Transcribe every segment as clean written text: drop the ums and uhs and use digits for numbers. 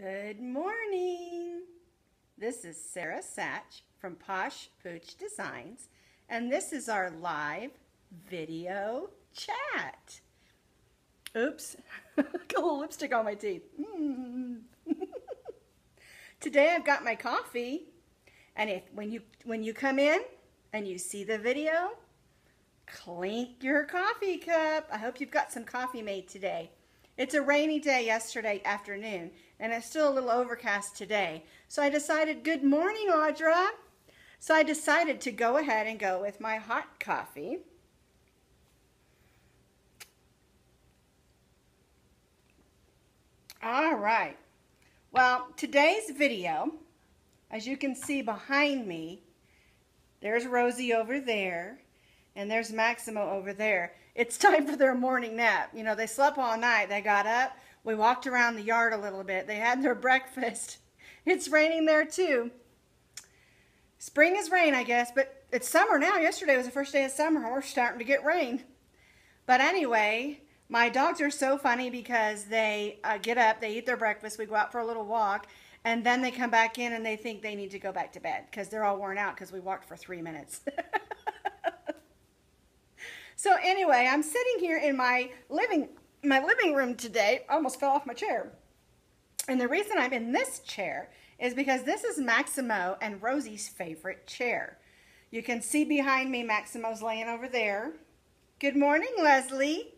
Good morning! This is Sarah Satch from Posh Pooch Designs, and this is our live video chat. Oops, got a little lipstick on my teeth. Today I've got my coffee, and when you come in and you see the video, clink your coffee cup. I hope you've got some coffee made today. It's a rainy day yesterday afternoon, and it's still a little overcast today. So I decided, good morning, Audra. So I decided to go ahead and go with my hot coffee. All right. Well, today's video, as you can see behind me, there's Rosie over there, and there's Maximo over there. It's time for their morning nap. You know, they slept all night. They got up. We walked around the yard a little bit. They had their breakfast. It's raining there too. Spring is rain, I guess, but it's summer now. Yesterday was the first day of summer, and we're starting to get rain. But anyway, my dogs are so funny because they get up, they eat their breakfast, we go out for a little walk, and then they come back in and they think they need to go back to bed because they're all worn out because we walked for 3 minutes. So anyway, I'm sitting here in my living room today. I almost fell off my chair. And the reason I'm in this chair is because this is Maximo and Rosie's favorite chair. You can see behind me, Maximo's laying over there. Good morning, Leslie.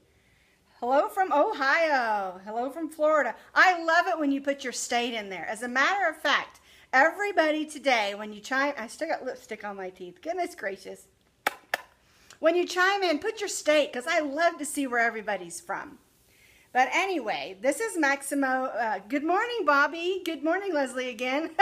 Hello from Ohio. Hello from Florida. I love it when you put your state in there. As a matter of fact, everybody today, when you chime, I still got lipstick on my teeth. Goodness gracious. When you chime in, put your state, because I love to see where everybody's from. But anyway, this is Maximo. Good morning, Bobby. Good morning, Leslie again.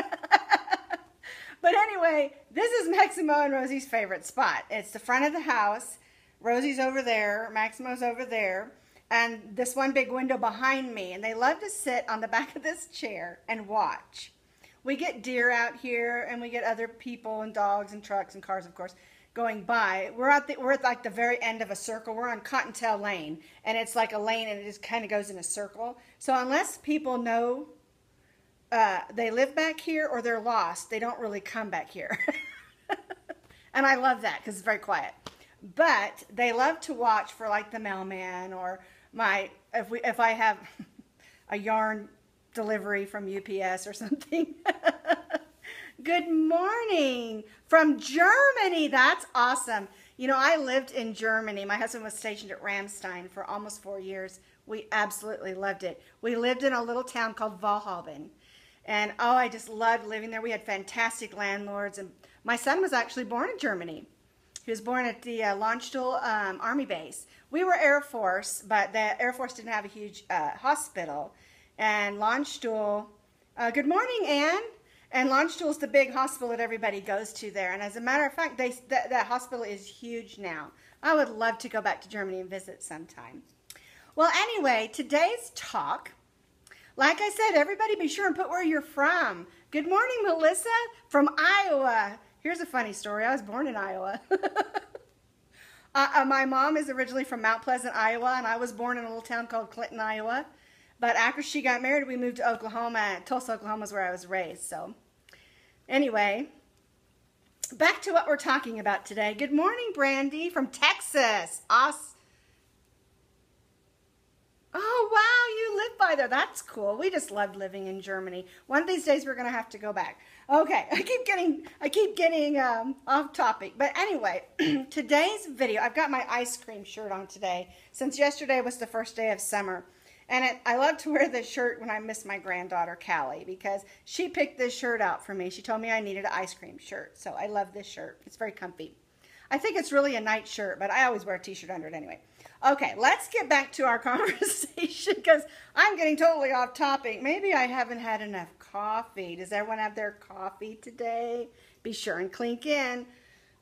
But anyway, this is Maximo and Rosie's favorite spot. It's the front of the house. Rosie's over there. Maximo's over there. And this one big window behind me. And they love to sit on the back of this chair and watch. We get deer out here, and we get other people and dogs and trucks and cars, of course, going by. We're at like the very end of a circle. We're on Cottontail Lane, and it's like a lane, and it just kind of goes in a circle. So unless people know they live back here or they're lost, they don't really come back here. And I love that because it's very quiet. But they love to watch for like the mailman or if I have a yarn delivery from UPS or something. Good morning from Germany. That's awesome. You know, I lived in Germany. My husband was stationed at Ramstein for almost 4 years. We absolutely loved it. We lived in a little town called Valhoben. And oh, I just loved living there. We had fantastic landlords. And my son was actually born in Germany. He was born at the Landstuhl Army Base. We were Air Force, but the Air Force didn't have a huge hospital. And Landstuhl, good morning, Anne. And Landstuhl is the big hospital that everybody goes to there. And as a matter of fact, that hospital is huge now. I would love to go back to Germany and visit sometime. Well, anyway, today's talk, like I said, everybody be sure and put where you're from. Good morning, Melissa from Iowa. Here's a funny story. I was born in Iowa. My mom is originally from Mount Pleasant, Iowa, and I was born in a little town called Clinton, Iowa. But after she got married, we moved to Oklahoma. Tulsa, Oklahoma is where I was raised. So anyway, back to what we're talking about today. Good morning, Brandy from Texas. Oh, wow, you live by there. That's cool. We just loved living in Germany. One of these days, we're going to have to go back. Okay, I keep getting off topic. But anyway, today's video, I've got my ice cream shirt on today since yesterday was the first day of summer. And I love to wear this shirt when I miss my granddaughter, Callie, because she picked this shirt out for me. She told me I needed an ice cream shirt, so I love this shirt. It's very comfy. I think it's really a night shirt, but I always wear a t-shirt under it anyway. Okay, let's get back to our conversation because I'm getting totally off topic. Maybe I haven't had enough coffee. Does everyone have their coffee today? Be sure and clink in.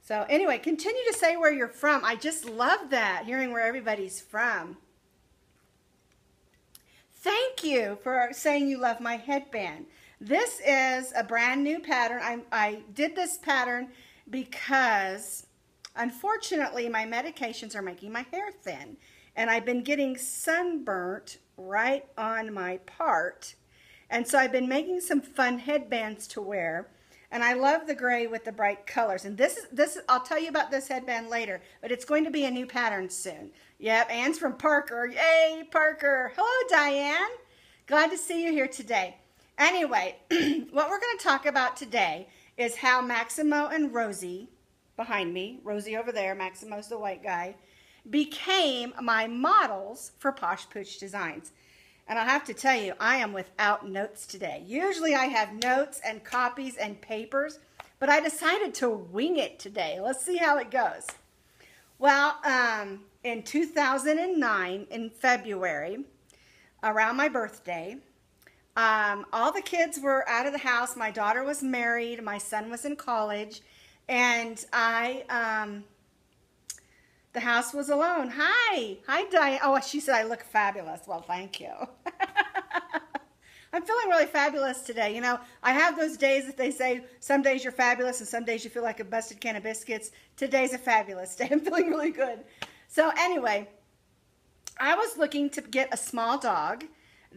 So anyway, continue to say where you're from. I just love that, hearing where everybody's from. Thank you for saying you love my headband. This is a brand new pattern. I did this pattern because, unfortunately, my medications are making my hair thin. And I've been getting sunburnt right on my part. And so I've been making some fun headbands to wear. And I love the gray with the bright colors. And this is, I'll tell you about this headband later, but it's going to be a new pattern soon. Yep, Anne's from Parker. Yay, Parker. Hello, Diane. Glad to see you here today. Anyway, what we're going to talk about today is how Maximo and Rosie, behind me, Rosie over there, Maximo's the white guy, became my models for Posh Pooch Designs. And I have to tell you, I am without notes today. Usually I have notes and copies and papers, but I decided to wing it today. Let's see how it goes. Well, in 2009, in February, around my birthday, all the kids were out of the house. My daughter was married. My son was in college. And I... The house was alone. Hi. Hi, Diane. Oh, she said I look fabulous. Well, thank you. I'm feeling really fabulous today. You know, I have those days that they say some days you're fabulous and some days you feel like a busted can of biscuits. Today's a fabulous day. I'm feeling really good. So anyway, I was looking to get a small dog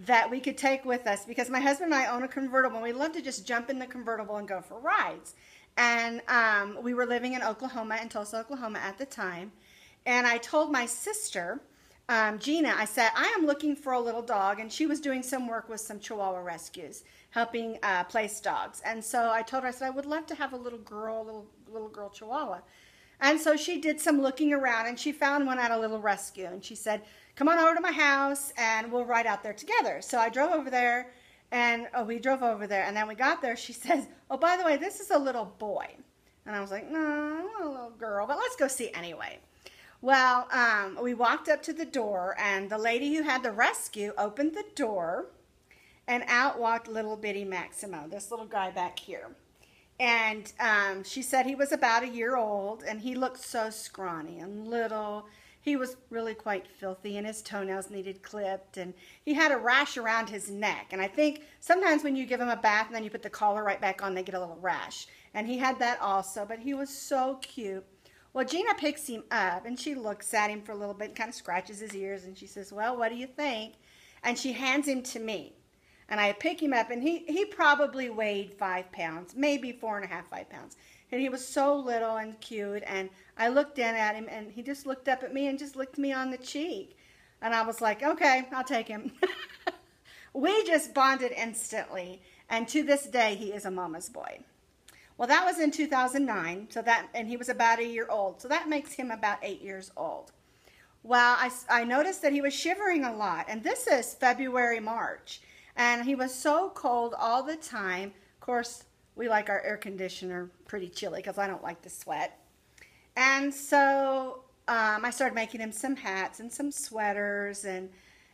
that we could take with us because my husband and I own a convertible. And we love to just jump in the convertible and go for rides. And we were living in Oklahoma, in Tulsa, Oklahoma at the time. And I told my sister, Gina, I said, I am looking for a little dog. And she was doing some work with some Chihuahua rescues, helping place dogs. And so I told her, I said, I would love to have a little girl, little girl Chihuahua. And so she did some looking around, and she found one at a little rescue. And she said, come on over to my house, and we'll ride out there together. So I drove over there, and we drove over there. And then we got there. She says, oh, by the way, this is a little boy. And I was like, no, I want a little girl, but let's go see anyway. Well, we walked up to the door, and the lady who had the rescue opened the door, and out walked little bitty Maximo, this little guy back here. And she said he was about a year old, and he looked so scrawny and little. He was really quite filthy, and his toenails needed clipped, and he had a rash around his neck. And I think sometimes when you give him a bath and then you put the collar right back on, they get a little rash. And he had that also, but he was so cute. Well, Gina picks him up, and she looks at him for a little bit and kind of scratches his ears, and she says, well, what do you think? And she hands him to me, and I pick him up, and he probably weighed 5 pounds, maybe 4.5, 5 pounds, and he was so little and cute, and I looked in at him, and he just looked up at me and just licked me on the cheek, and I was like, okay, I'll take him. We just bonded instantly, and to this day, he is a mama's boy. Well, that was in 2009, so that, and he was about a year old, so that makes him about 8 years old. Well, I noticed that he was shivering a lot, and this is February, March, and he was so cold all the time. Of course, we like our air conditioner pretty chilly because I don't like to sweat. And so I started making him some hats and some sweaters, and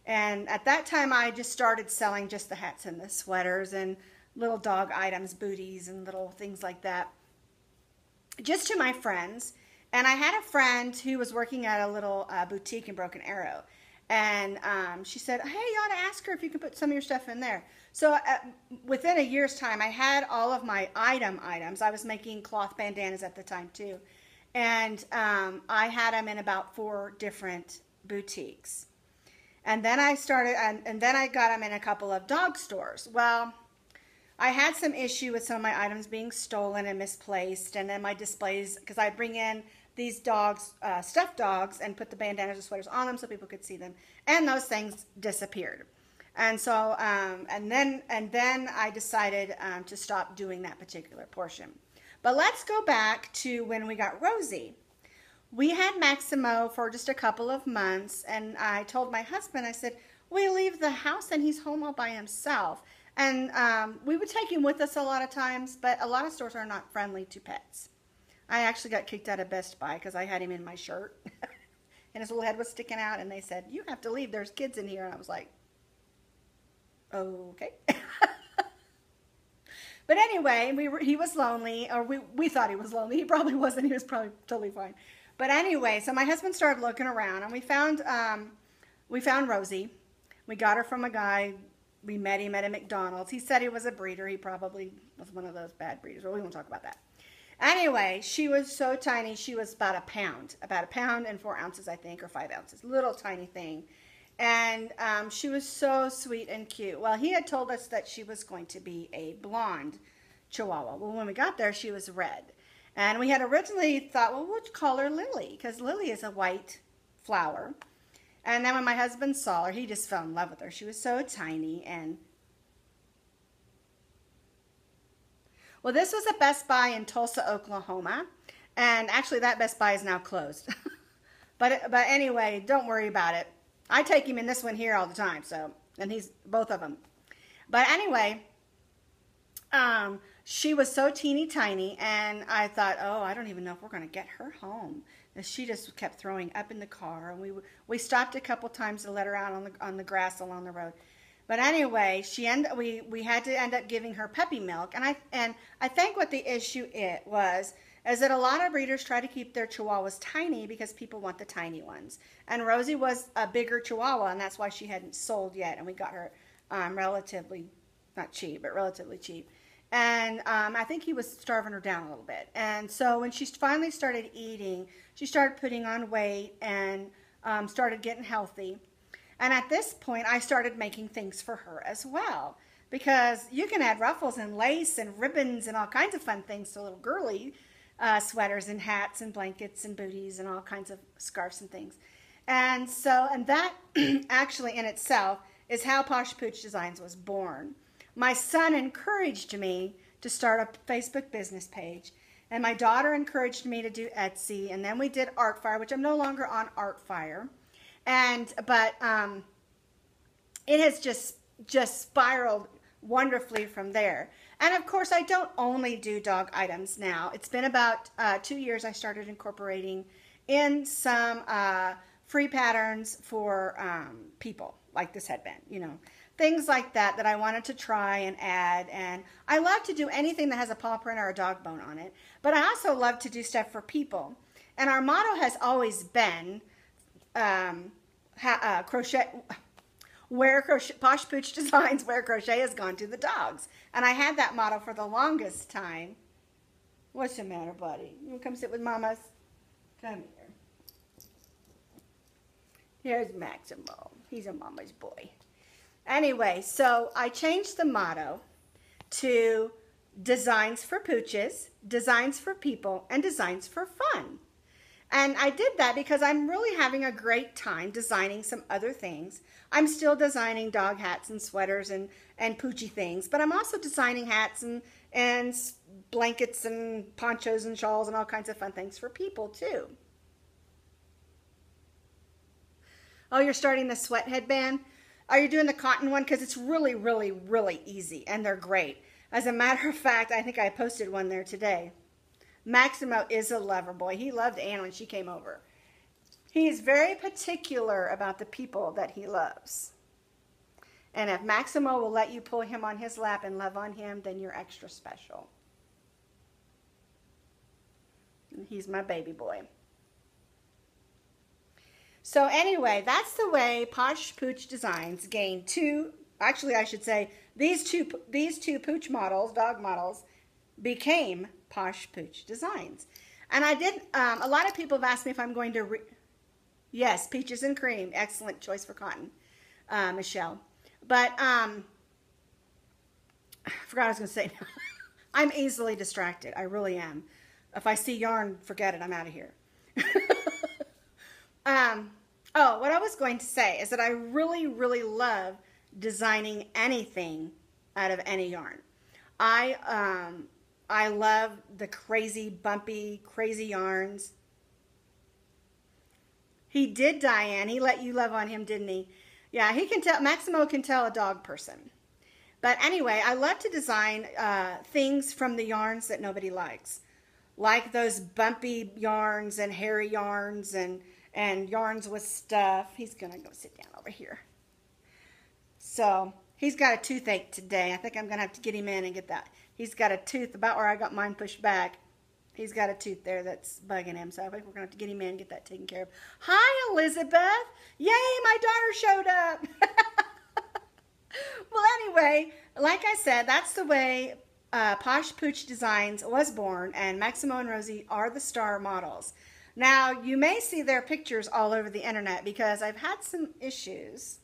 at that time I just started selling just the hats and the sweaters and little dog items, booties, and little things like that, just to my friends. And I had a friend who was working at a little boutique in Broken Arrow, and she said, hey, you ought to ask her if you can put some of your stuff in there. So within a year's time, I had all of my items. I was making cloth bandanas at the time, too. And I had them in about 4 different boutiques. And then I started, and then I got them in a couple of dog stores. Well, I had some issue with some of my items being stolen and misplaced, and then my displays, because I bring in these dogs, stuffed dogs, and put the bandanas or sweaters on them so people could see them, and those things disappeared. And so, and then I decided to stop doing that particular portion. But let's go back to when we got Rosie. We had Maximo for just a couple of months, and I told my husband, I said, we leave the house and he's home all by himself. And we would take him with us a lot of times, but a lot of stores are not friendly to pets. I actually got kicked out of Best Buy because I had him in my shirt, and his little head was sticking out, and they said, you have to leave, there's kids in here. And I was like, okay. But anyway, he was lonely, or we thought he was lonely. He probably wasn't. He was probably totally fine. But anyway, so my husband started looking around, and we found Rosie. We got her from a guy. We met him at a McDonald's. He said he was a breeder. He probably was one of those bad breeders. Well, we won't talk about that. Anyway, she was so tiny. She was about a pound and 4 ounces, I think, or 5 ounces. Little tiny thing. And she was so sweet and cute. Well, he had told us that she was going to be a blonde Chihuahua. Well, when we got there, she was red. And we had originally thought, well, we'll call her Lily, because Lily is a white flower. And then when my husband saw her, he just fell in love with her. She was so tiny. And well, this was a Best Buy in Tulsa, Oklahoma. And actually, that Best Buy is now closed. But anyway, don't worry about it. I take him in this one here all the time, so, and he's both of them. But anyway, she was so teeny tiny, and I thought, oh, I don't even know if we're going to get her home. And she just kept throwing up in the car, and we stopped a couple times to let her out on the grass along the road. But anyway, we had to end up giving her puppy milk, and I think what the issue was is that a lot of breeders try to keep their Chihuahuas tiny because people want the tiny ones. And Rosie was a bigger Chihuahua, and that's why she hadn't sold yet. And we got her relatively, not cheap, but relatively cheap. And I think he was starving her down a little bit. And so when she finally started eating, she started putting on weight and started getting healthy. And at this point, I started making things for her as well. Because you can add ruffles and lace and ribbons and all kinds of fun things to a little girly. Sweaters and hats and blankets and booties and all kinds of scarves and things. And so, and that actually in itself is how Posh Pooch Designs was born. My son encouraged me to start a Facebook business page, and my daughter encouraged me to do Etsy, and then we did ArtFire, which I'm no longer on ArtFire. But it has just spiraled wonderfully from there. And of course, I don't only do dog items now. It's been about 2 years I started incorporating in some free patterns for people, like this headband, you know, things like that I wanted to try and add. And I love to do anything that has a paw print or a dog bone on it, but I also love to do stuff for people. And our motto has always been Posh Pooch Designs, where crochet has gone to the dogs. And I had that motto for the longest time. What's the matter, buddy? You come sit with mamas? Come here. Here's Maximo. He's a mama's boy. Anyway, so I changed the motto to Designs for Pooches, Designs for People, and Designs for Fun. And I did that because I'm really having a great time designing some other things. I'm still designing dog hats and sweaters and poochie things, but I'm also designing hats and blankets and ponchos and shawls and all kinds of fun things for people too. Oh, you're starting the sweat headband? Are you doing the cotton one? Because it's really, really, really easy, and they're great. As a matter of fact, I think I posted one there today. Maximo is a lover boy. He loved Anne when she came over. He's very particular about the people that he loves. And if Maximo will let you pull him on his lap and love on him, then you're extra special. And he's my baby boy. So anyway, that's the way Posh Pooch Designs gained two, actually I should say, these two pooch models, dog models, became Posh Pooch Designs. And I did, a lot of people have asked me if I'm going to, yes, peaches and cream, excellent choice for cotton, Michelle. But, I forgot what I was going to say. I'm easily distracted. I really am. If I see yarn, forget it. I'm out of here. Oh, what I was going to say is that I really, really love designing anything out of any yarn. I love the crazy, bumpy, crazy yarns. He did, Diane. He let you love on him, didn't he? Yeah, he can tell, Maximo can tell a dog person. But anyway, I love to design things from the yarns that nobody likes. Like those bumpy yarns and hairy yarns and yarns with stuff. He's going to go sit down over here. So, he's got a toothache today. I think I'm going to have to get him in and get that. He's got a tooth about where I got mine pushed back. He's got a tooth there that's bugging him. So I think we're going to have to get him in and get that taken care of. Hi, Elizabeth. Yay, my daughter showed up. Well, anyway, like I said, that's the way Posh Pooch Designs was born. And Maximo and Rosie are the star models. Now, you may see their pictures all over the internet because I've had some issues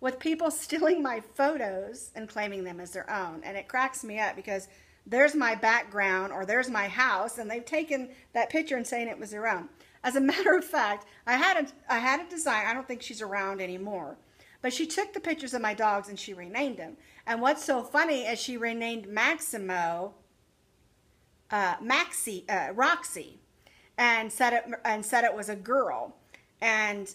with people stealing my photos and claiming them as their own. And it cracks me up because there's my background or there's my house, and they've taken that picture and saying it was their own. As a matter of fact, I had a designer, I don't think she's around anymore, but she took the pictures of my dogs and she renamed them. And what's so funny is she renamed Maximo Roxy and said it was a girl. And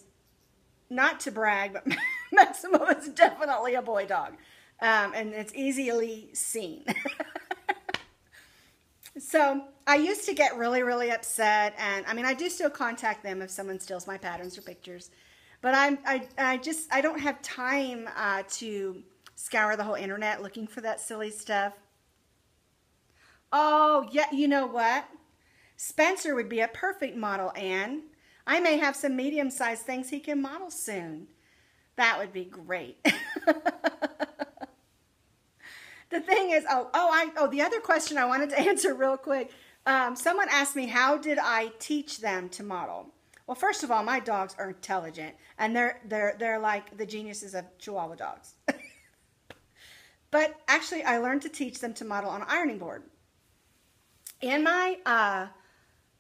not to brag, but Maximo is definitely a boy dog. And it's easily seen. So I used to get really, really upset, and I mean, I do still contact them if someone steals my patterns or pictures, but I don't have time to scour the whole internet looking for that silly stuff. Oh, yeah, you know what? Spencer would be a perfect model, Anne. I may have some medium-sized things he can model soon. That would be great. The thing is, the other question I wanted to answer real quick. Someone asked me, how did I teach them to model? Well, first of all, my dogs are intelligent, and they're like the geniuses of Chihuahua dogs. But actually, I learned to teach them to model on an ironing board. In my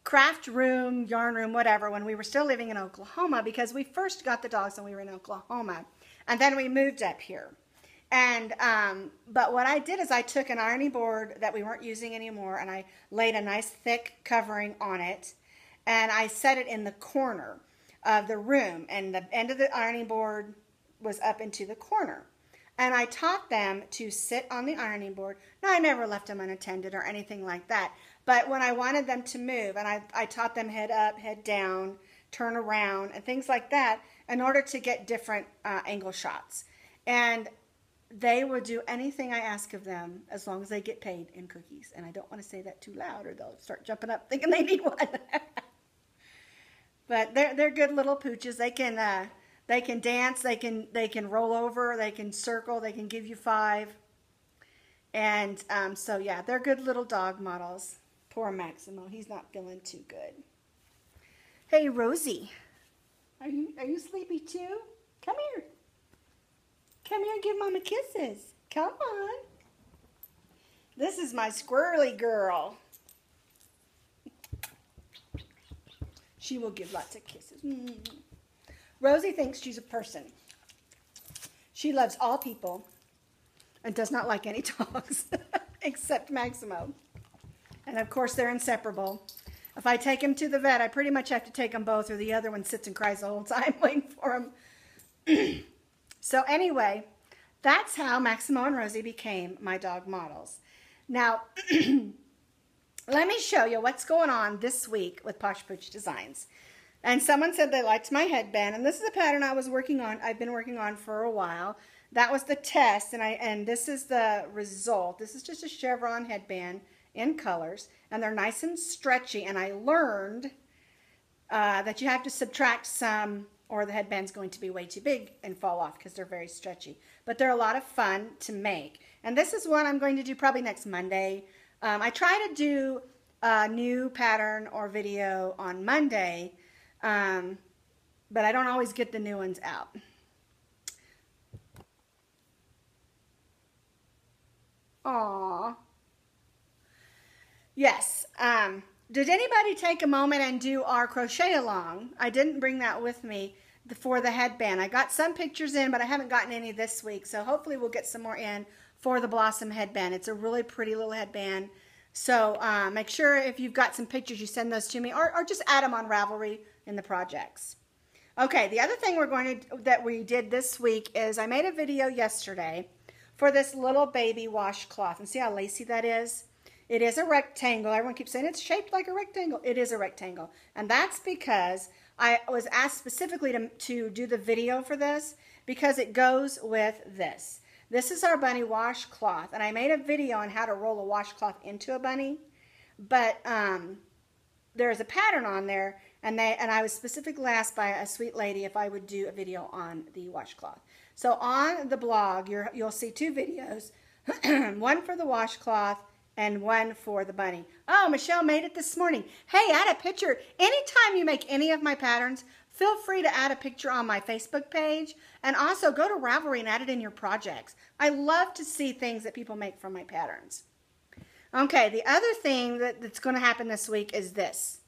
craft room, yarn room, whatever, when we were still living in Oklahoma, because we first got the dogs when we were in Oklahoma, and then we moved up here. And, but what I did is I took an ironing board that we weren't using anymore, and I laid a nice thick covering on it, and I set it in the corner of the room, and the end of the ironing board was up into the corner. And I taught them to sit on the ironing board. Now, I never left them unattended or anything like that, but when I wanted them to move, and I taught them head up, head down, turn around, and things like that in order to get different angle shots. And they will do anything I ask of them as long as they get paid in cookies. And I don't want to say that too loud or they'll start jumping up thinking they need one. But they're good little pooches. They can dance, they can roll over, they can circle, they can give you five. And so yeah, they're good little dog models. Poor Maximo, he's not feeling too good. Hey Rosie, are you sleepy too? Come here. Come here and give Mama kisses. Come on. This is my squirrely girl. She will give lots of kisses. Mm-hmm. Rosie thinks she's a person. She loves all people and does not like any dogs except Maximo. And of course, they're inseparable. If I take him to the vet, I pretty much have to take them both, or the other one sits and cries the whole time waiting for him. So anyway, that's how Maximo and Rosie became my dog models. Now, let me show you what's going on this week with Posh Pooch Designs. And someone said they liked my headband, and this is a pattern I was working on. I've been working on for a while. That was the test, and this is the result. This is just a chevron headband in colors, and they're nice and stretchy. And I learned that you have to subtract some, or the headband's going to be way too big and fall off because they're very stretchy. But they're a lot of fun to make. And this is one I'm going to do probably next Monday. I try to do a new pattern or video on Monday, but I don't always get the new ones out. Aww. Yes. Did anybody take a moment and do our crochet along? I didn't bring that with me for the headband. I got some pictures in, but I haven't gotten any this week, so hopefully we'll get some more in for the Blossom headband. It's a really pretty little headband, so make sure if you've got some pictures, you send those to me, or just add them on Ravelry in the projects. Okay, the other thing that we did this week is I made a video yesterday for this little baby washcloth, and see how lacy that is? It is a rectangle. Everyone keeps saying it's shaped like a rectangle. It is a rectangle. And that's because I was asked specifically to do the video for this because it goes with this. This is our bunny washcloth. And I made a video on how to roll a washcloth into a bunny. But there is a pattern on there. And I was specifically asked by a sweet lady if I would do a video on the washcloth. So on the blog, you'll see two videos. One for the washcloth and one for the bunny. Oh, Michelle made it this morning. Hey, add a picture. Anytime you make any of my patterns, feel free to add a picture on my Facebook page, and also go to Ravelry and add it in your projects. I love to see things that people make from my patterns. Okay, the other thing that's going to happen this week is this.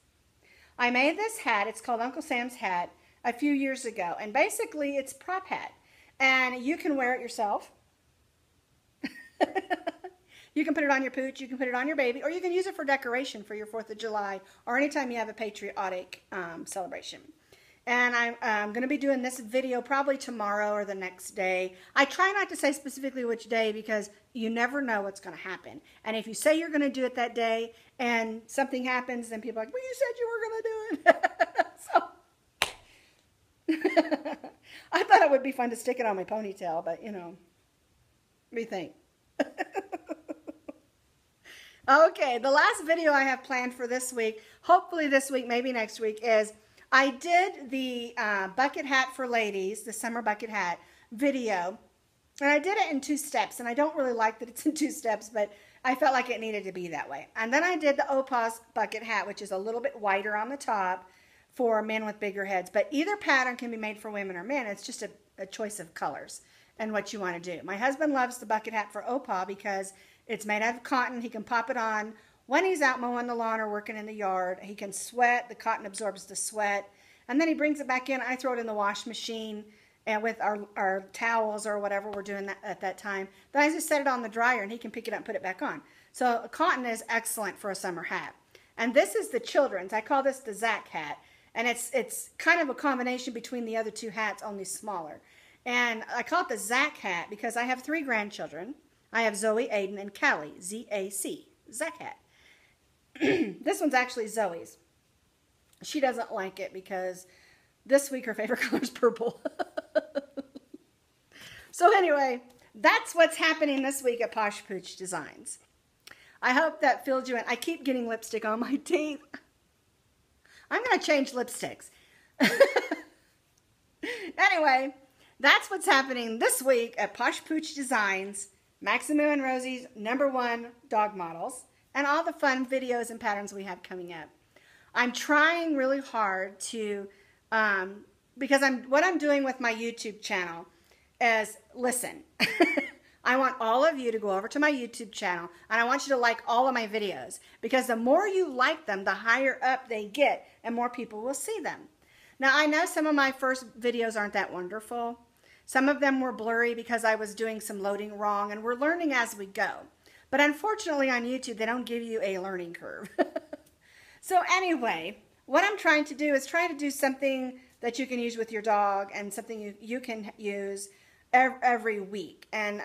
I made this hat. It's called Uncle Sam's hat a few years ago, and basically it's a prop hat, and you can wear it yourself. You can put it on your pooch, you can put it on your baby, or you can use it for decoration for your 4th of July or anytime you have a patriotic celebration. And I'm going to be doing this video probably tomorrow or the next day. I try not to say specifically which day because you never know what's going to happen. And if you say you're going to do it that day and something happens, then people are like, well, you said you were going to do it. So I thought it would be fun to stick it on my ponytail, but you know, rethink. Okay, the last video I have planned for this week, hopefully this week, maybe next week, is I did the bucket hat for ladies, the summer bucket hat video, and I did it in 2 steps, and I don't really like that it's in 2 steps, but I felt like it needed to be that way. And then I did the Opaw's bucket hat, which is a little bit wider on the top for men with bigger heads, but either pattern can be made for women or men. It's just a choice of colors and what you want to do. My husband loves the bucket hat for Opaw because it's made out of cotton. He can pop it on when he's out mowing the lawn or working in the yard. He can sweat. The cotton absorbs the sweat. And then he brings it back in. I throw it in the wash machine and with our towels or whatever we're doing at that time. Then I just set it on the dryer and he can pick it up and put it back on. So cotton is excellent for a summer hat. And this is the children's. I call this the Zach hat. And it's kind of a combination between the other 2 hats, only smaller. And I call it the Zach hat because I have 3 grandchildren. I have Zoe, Aiden, and Callie, Z-A-C, Zach hat. This one's actually Zoe's. She doesn't like it because this week her favorite color is purple. So anyway, that's what's happening this week at Posh Pooch Designs. I hope that filled you in. I keep getting lipstick on my teeth. I'm going to change lipsticks. Anyway, that's what's happening this week at Posh Pooch Designs, Maximu and Rosie's #1 dog models, and all the fun videos and patterns we have coming up. I'm trying really hard to, because what I'm doing with my YouTube channel is, listen, I want all of you to go over to my YouTube channel, and I want you to like all of my videos, because the more you like them, the higher up they get, and more people will see them. Now, I know some of my first videos aren't that wonderful. Some of them were blurry because I was doing some loading wrong, and we're learning as we go. But unfortunately on YouTube, they don't give you a learning curve. So anyway, what I'm trying to do is try to do something that you can use with your dog and something you can use every week. And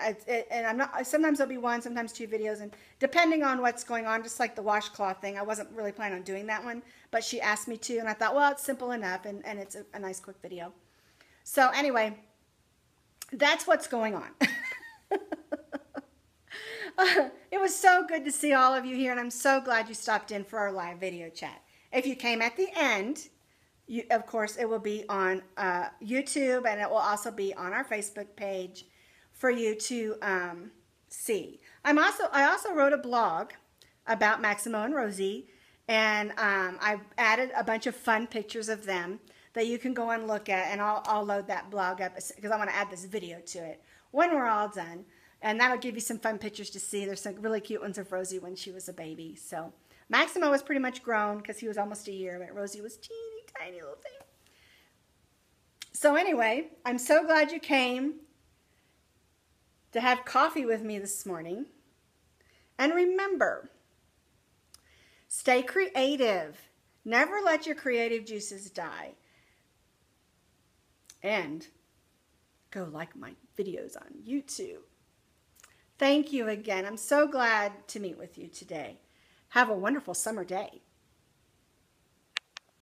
sometimes there'll be 1, sometimes 2 videos, and depending on what's going on, just like the washcloth thing, I wasn't really planning on doing that one, but she asked me to, and I thought, well, it's simple enough, and it's a nice quick video. So anyway, that's what's going on. It was so good to see all of you here, and I'm so glad you stopped in for our live video chat. If you came at the end, of course, it will be on YouTube, and it will also be on our Facebook page for you to see. I also wrote a blog about Maximo and Rosie, and I've added a bunch of fun pictures of them that you can go and look at, and I'll load that blog up because I want to add this video to it when we're all done. And that'll give you some fun pictures to see. There's some really cute ones of Rosie when she was a baby. So Maximo was pretty much grown because he was almost a year, but Rosie was teeny tiny little thing. So anyway, I'm so glad you came to have coffee with me this morning. And remember, stay creative. Never let your creative juices die. And go like my videos on YouTube. Thank you again. I'm so glad to meet with you today. Have a wonderful summer day.